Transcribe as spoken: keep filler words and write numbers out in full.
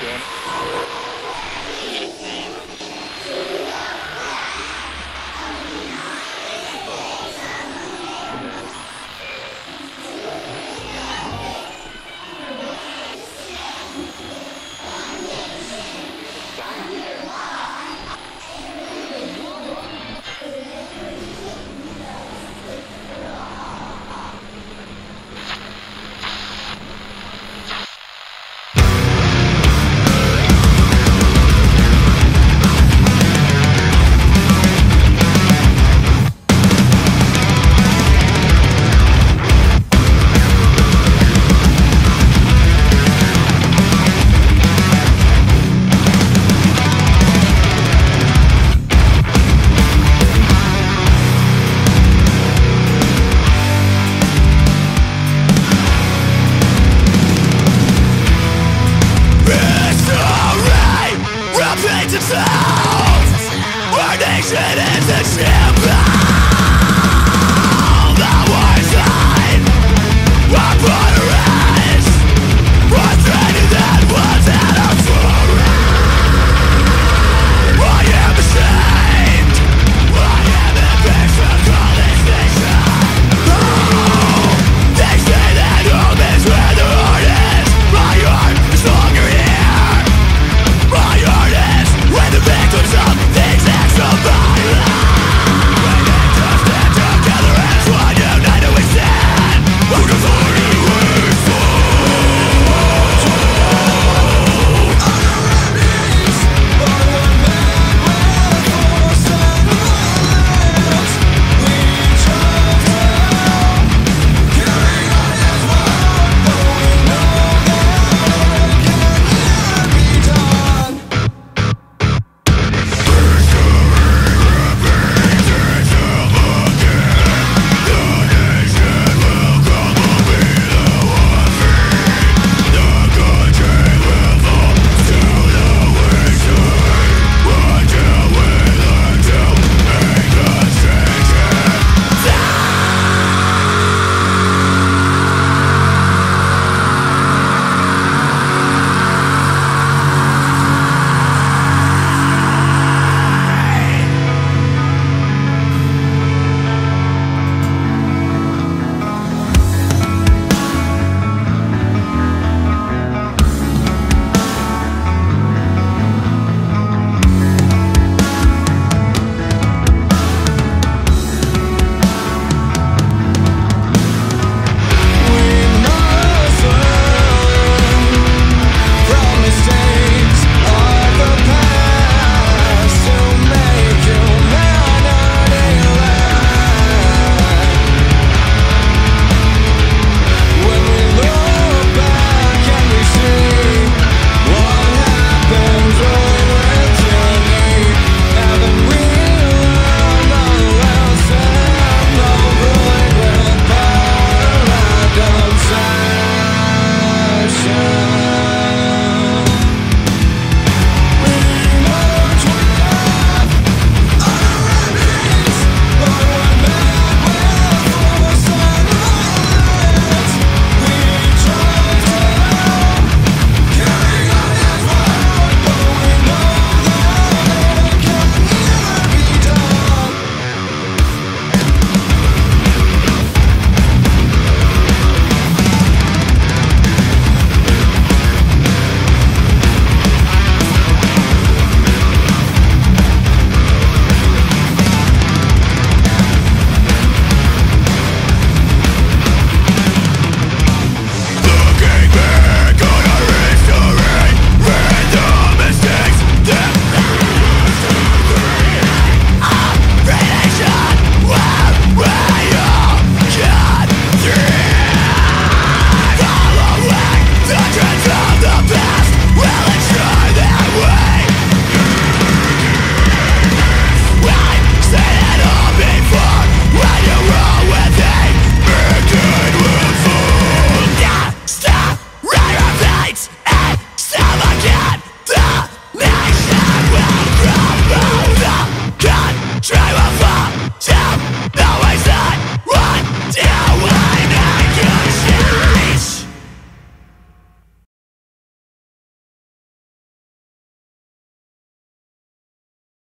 doing drive up!